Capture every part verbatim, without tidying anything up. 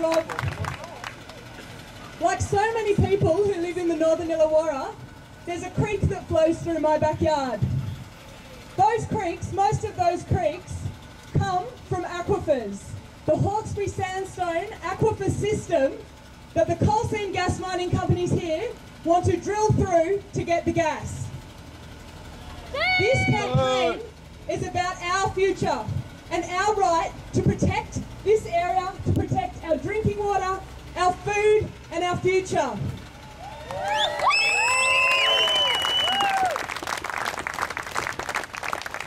Rob. Like so many people who live in the northern Illawarra, there's a creek that flows through my backyard. Those creeks, most of those creeks, come from aquifers. The Hawkesbury Sandstone aquifer system that the coal seam gas mining companies here want to drill through to get the gas. This campaign is about our future and our right to protect this area, to protect our drinking water, our food and our future.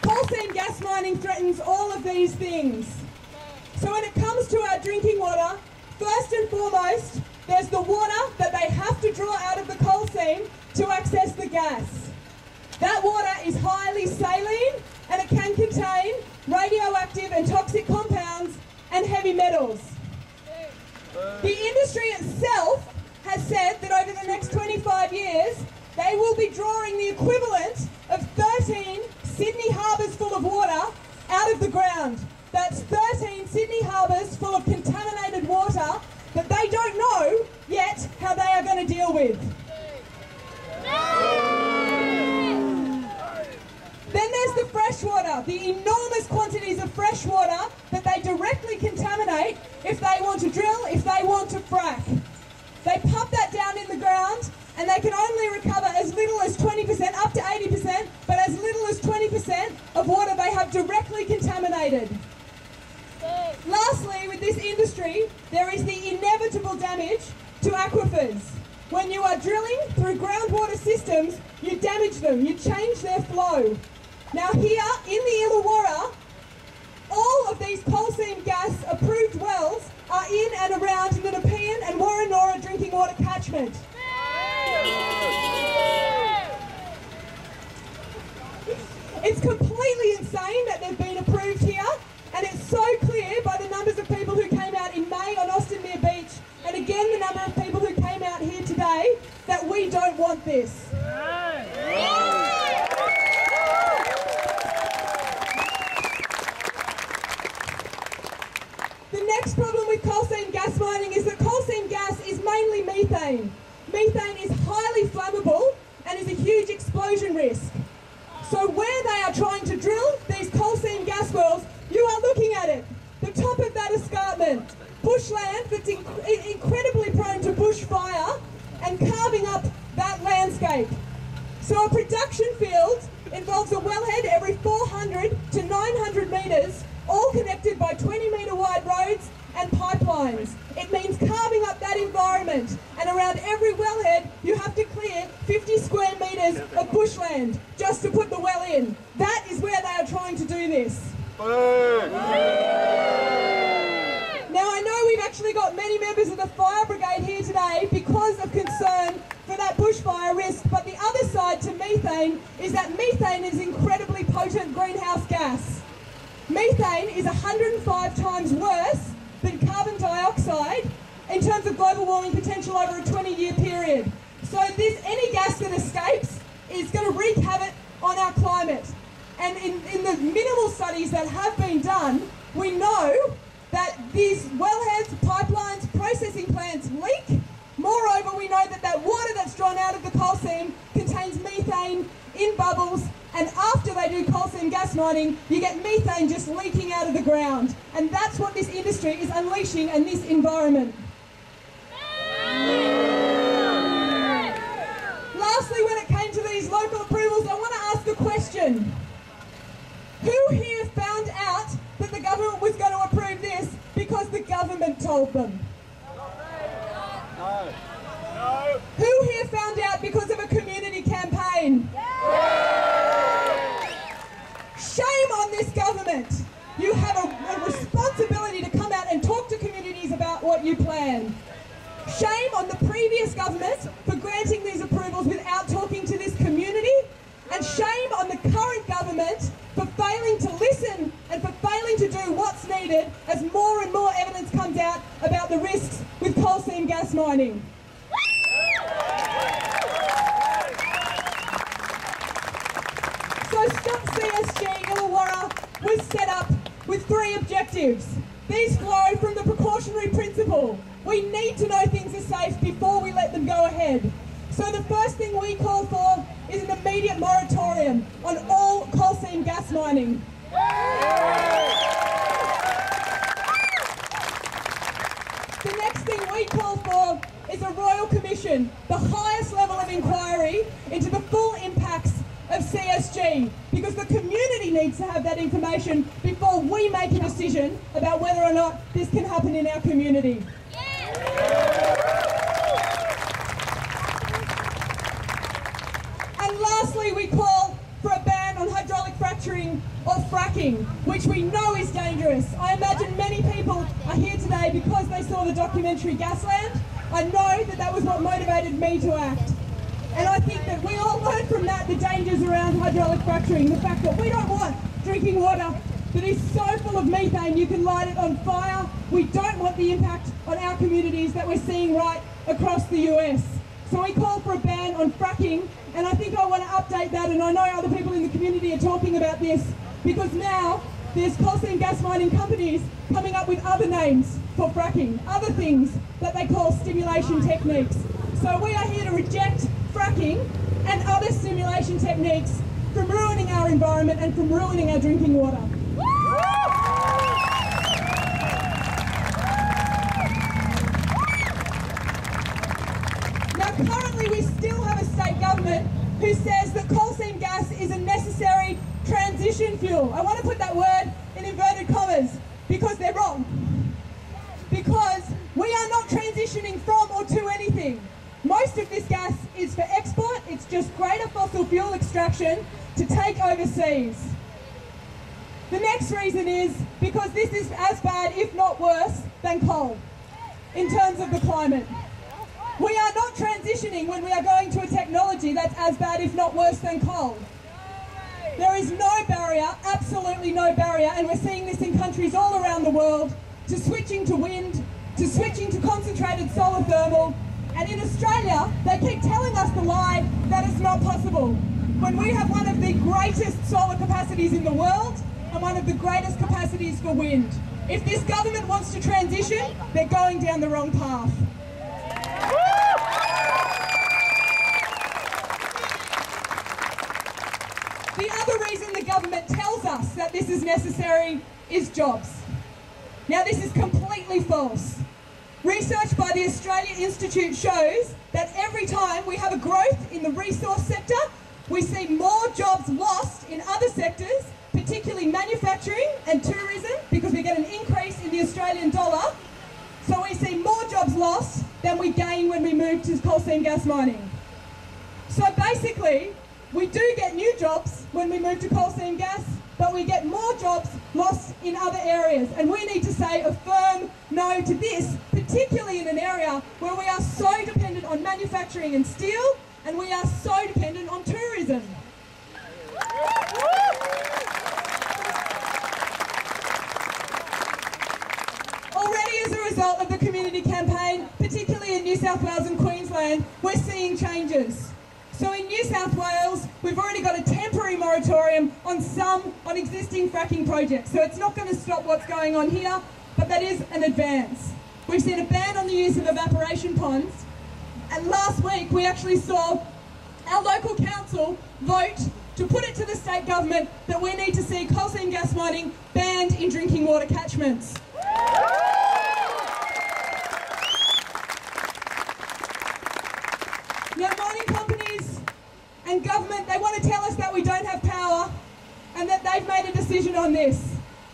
Coal seam gas mining threatens all of these things. So when it comes to our drinking water, first and foremost, there's the water that they have to draw out of the coal seam to access the gas. That water is highly saline and it can contain radioactive and toxic compounds and heavy metals. The industry itself has said that over the next twenty-five years, they will be drawing the equivalent of thirteen Sydney harbours full of water out of the ground. That's thirteen Sydney harbours full of contaminated water that they don't know yet how they are going to deal with. Then there's the fresh water, the enormous quantities of fresh water that they directly contaminate if they want to drill, if they want to frack. They pump that down in the ground and they can only recover as little as twenty percent, up to eighty percent, but as little as twenty percent of water they have directly contaminated. Lastly, with this industry, there is the inevitable damage to aquifers. When you are drilling through groundwater systems, you damage them, you change their flow. Now here in the Illawarra, all of these coal seam gas approved wells are in and around the Nepean and Warrenora drinking water catchment. It's completely insane that they've been approved here, and it's so clear by the numbers of people who came out in May on Austinmere Beach, and again the number of people who came out here today, that we don't want this. The next problem with coal seam gas mining is that coal seam gas is mainly methane. Methane is highly flammable and is a huge explosion risk. So where they are trying to drill these coal seam gas wells, you are looking at it. The top of that escarpment, bushland that's inc incredibly prone to bushfire, and carving up that landscape. So a production field involves a wellhead every four hundred to nine hundred metres, all connected by twenty metre wide roads and pipelines. It means carving up that environment, and around every wellhead you have to clear fifty square metres of bushland just to put the well in. That is where they are trying to do this. Now I know we've actually got many members of the fire brigade here today because of concern for that bushfire risk, but the other side to methane is that methane is incredibly potent greenhouse gas. Methane is one hundred and five times worse than carbon dioxide in terms of global warming potential over a twenty year period. So this, any gas that escapes is going to wreak havoc on our climate. And in, in the minimal studies that have been done, we know that these wellheads, pipelines, processing plants leak. Moreover, we know that that water that's drawn out of the coal seam contains methane in bubbles, and after they do coal seam gas mining, you get methane just leaking out of the ground. And that's what this industry is unleashing in this environment. Lastly, when it came to these local approvals, I want to ask a question. Who here found out that the government was going to approve this because the government told them? No. No. Who here found out because of a community campaign? Yeah. Shame on this government. You have a, a responsibility to come out and talk to communities about what you plan. Shame on the previous government for granting these approvals without talking to this community, and shame on the current government for failing to listen and for failing to do what's needed as more and more evidence comes out about the risks with coal seam gas mining. So Stop C S G Illawarra was set up with three objectives. These flow from the precautionary principle. We need to know things are safe before we let them go ahead. So the first thing we call for is an immediate moratorium on all coal seam gas mining. The next thing we call for is a Royal Commission, the highest level of inquiry into the full impacts of C S G, because the community needs to have that information before we make a decision about whether or not this can happen in our community. Yeah. And lastly, we call for a ban on hydraulic fracturing or fracking, which we know is dangerous. I imagine many people are here today because they saw the documentary Gasland. I know that that was what motivated me to act. And I think that we all learn from that the dangers around hydraulic fracturing, the fact that we don't want drinking water that is so full of methane you can light it on fire. We don't want the impact on our communities that we're seeing right across the U S. So we call for a ban on fracking, and I think I want to update that, and I know other people in the community are talking about this, because now there's coal seam gas mining companies coming up with other names for fracking, other things that they call stimulation techniques. So we are here to reject fracking and other stimulation techniques from ruining our environment and from ruining our drinking water. Now currently we still have a state government who says that coal seam gas is a necessary transition fuel. I want to put that word in inverted commas because they're wrong. Because we are not transitioning from or to anything. Most of this gas is for export. It's just greater fossil fuel extraction to take overseas. The next reason is because this is as bad, if not worse, than coal in terms of the climate. We are not transitioning when we are going to a technology that's as bad, if not worse, than coal. There is no barrier, absolutely no barrier, and we're seeing this in countries all around the world, to switching to wind, to switching to concentrated solar thermal. And in Australia, they keep telling us the lie that it's not possible, when we have one of the greatest solar capacities in the world and one of the greatest capacities for wind. If this government wants to transition, they're going down the wrong path. The other reason the government tells us that this is necessary is jobs. Now, this is completely false. Research by the Australia Institute shows that every time we have a growth in the resource sector, we see more jobs lost in other sectors, particularly manufacturing and tourism, because we get an increase in the Australian dollar. So we see more jobs lost than we gain when we move to coal seam gas mining. So basically, we do get new jobs when we move to coal seam gas, but we get more jobs lost in other areas. And we need to say a firm no to this, particularly in an area where we are so dependent on manufacturing and steel, and we are so dependent on tourism. Already as a result of the community campaign, particularly in New South Wales and Queensland, we're seeing changes. So in New South Wales, we've already got a temporary moratorium on some, on existing fracking projects. So it's not going to stop what's going on here, but that is an advance. We've seen a ban on the use of evaporation ponds, and last week we actually saw our local council vote to put it to the state government that we need to see coal seam gas mining banned in drinking water catchments. Now, mining companies and government, they want to tell us that we don't have power and that they've made a decision on this.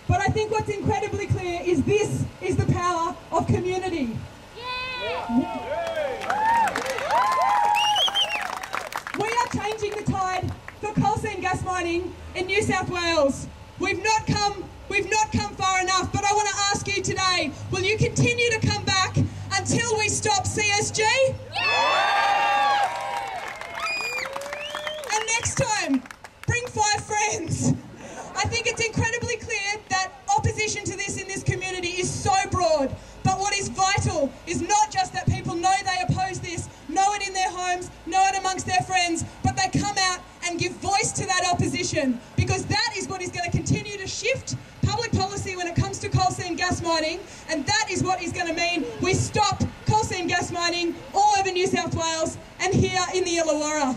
But I think what's incredibly clear is this is the power of community. Yeah. We are changing the tide for coal seam gas mining in New South Wales. We've not come, we've not come far enough, but I want to ask you today, will you continue to come back until we stop C S G? Yeah. And next time, bring five friends. I think it's incredibly clear that opposition to this in this community is so broad. But what is vital is not just that people know they oppose this, know it in their homes, know it amongst their friends, but they come out and give voice to that opposition, because that is what is going to continue to shift public policy when it comes to coal seam and gas mining, and that is what is going to mean we stop coal seam gas mining all over New South Wales and here in the Illawarra.